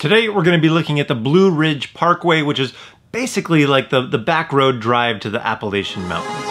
Today we're going to be looking at the Blue Ridge Parkway, which is basically like the back road drive to the Appalachian Mountains.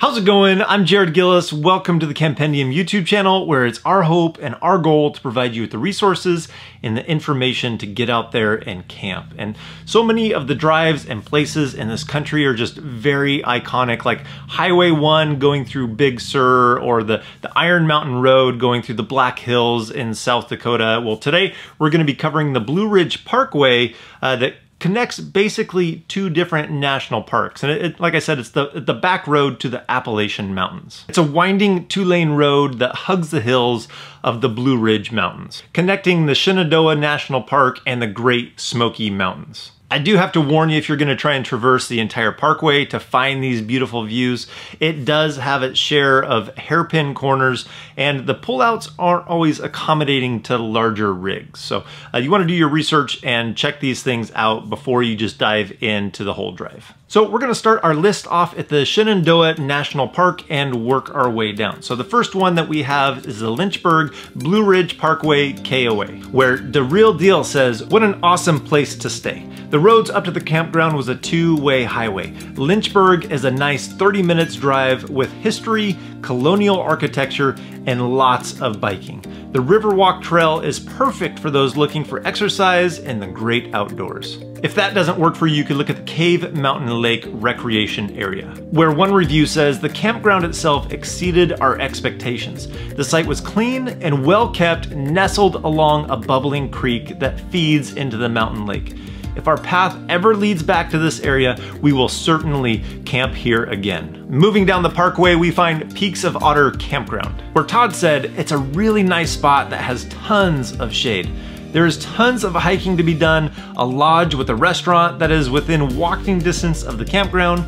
How's it going? I'm Jared Gillis. Welcome to the Campendium YouTube channel, where it's our hope and our goal to provide you with the resources and the information to get out there and camp. And so many of the drives and places in this country are just very iconic, like Highway 1 going through Big Sur, or the Iron Mountain Road going through the Black Hills in South Dakota. Well, today we're going to be covering the Blue Ridge Parkway that connects basically two different national parks. And like I said, it's the back road to the Appalachian Mountains. It's a winding two-lane road that hugs the hills of the Blue Ridge Mountains, connecting the Shenandoah National Park and the Great Smoky Mountains. I do have to warn you, if you're going to try and traverse the entire parkway to find these beautiful views, it does have its share of hairpin corners, and the pullouts aren't always accommodating to larger rigs. So you want to do your research and check these things out before you just dive into the whole drive. So we're going to start our list off at the Shenandoah National Park and work our way down. So the first one that we have is the Lynchburg Blue Ridge Parkway KOA, where the real deal says, what an awesome place to stay. The roads up to the campground was a two-way highway. Lynchburg is a nice 30 minutes drive with history, colonial architecture, and lots of biking. The Riverwalk Trail is perfect for those looking for exercise and the great outdoors. If that doesn't work for you, you could look at the Cave Mountain Lake Recreation Area, where one review says the campground itself exceeded our expectations. The site was clean and well kept, nestled along a bubbling creek that feeds into the mountain lake. If our path ever leads back to this area, we will certainly camp here again. Moving down the parkway, we find Peaks of Otter Campground, where Todd said it's a really nice spot that has tons of shade. There is tons of hiking to be done, a lodge with a restaurant that is within walking distance of the campground.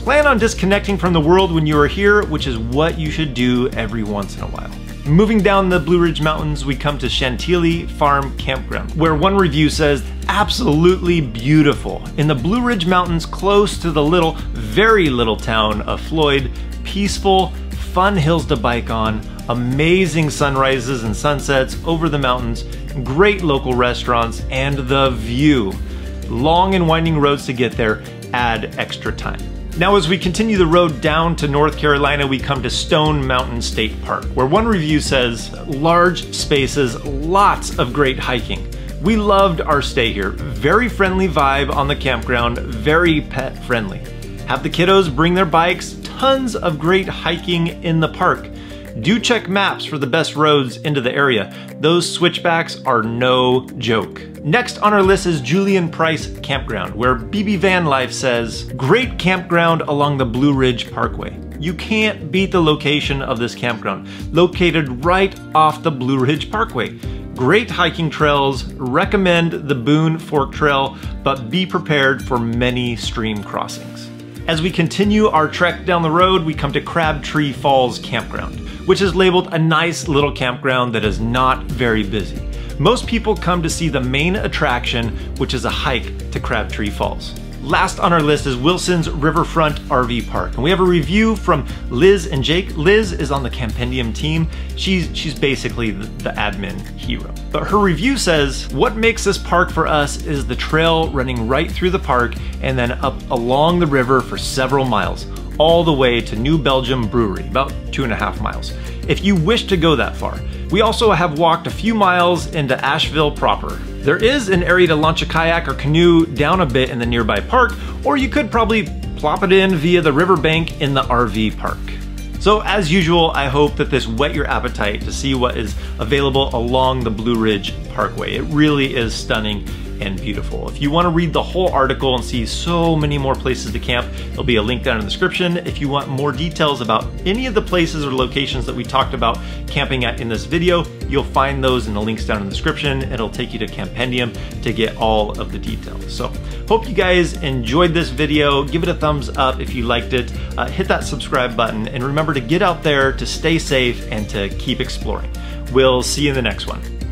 Plan on disconnecting from the world when you are here, which is what you should do every once in a while. Moving down the Blue Ridge Mountains, we come to Chantilly Farm Campground, where one review says, absolutely beautiful. In the Blue Ridge Mountains, close to the little, very little town of Floyd, peaceful, fun hills to bike on, amazing sunrises and sunsets over the mountains, great local restaurants, and the view. Long and winding roads to get there add extra time. Now, as we continue the road down to North Carolina, we come to Stone Mountain State Park, where one review says, large spaces, lots of great hiking. We loved our stay here. Very friendly vibe on the campground, very pet friendly. Have the kiddos bring their bikes, tons of great hiking in the park. Do check maps for the best roads into the area. Those switchbacks are no joke. Next on our list is Julian Price Campground, where BB Van Life says, great campground along the Blue Ridge Parkway. You can't beat the location of this campground, located right off the Blue Ridge Parkway. Great hiking trails, recommend the Boone Fork Trail, but be prepared for many stream crossings. As we continue our trek down the road, we come to Crabtree Falls Campground, which is labeled a nice little campground that is not very busy. Most people come to see the main attraction, which is a hike to Crabtree Falls. Last on our list is Wilson's Riverfront RV Park. And we have a review from Liz and Jake. Liz is on the Campendium team. She's basically the admin hero. But her review says, what makes this park for us is the trail running right through the park and then up along the river for several miles, all the way to New Belgium Brewery, about 2.5 miles, if you wish to go that far. We also have walked a few miles into Asheville proper. There is an area to launch a kayak or canoe down a bit in the nearby park, or you could probably plop it in via the riverbank in the RV park. So as usual, I hope that this whet your appetite to see what is available along the Blue Ridge Parkway. It really is stunning and beautiful. If you want to read the whole article and see so many more places to camp, there'll be a link down in the description. If you want more details about any of the places or locations that we talked about camping at in this video, you'll find those in the links down in the description. It'll take you to Campendium to get all of the details. So hope you guys enjoyed this video. Give it a thumbs up if you liked it. Hit that subscribe button, and remember to get out there, to stay safe, and to keep exploring. We'll see you in the next one.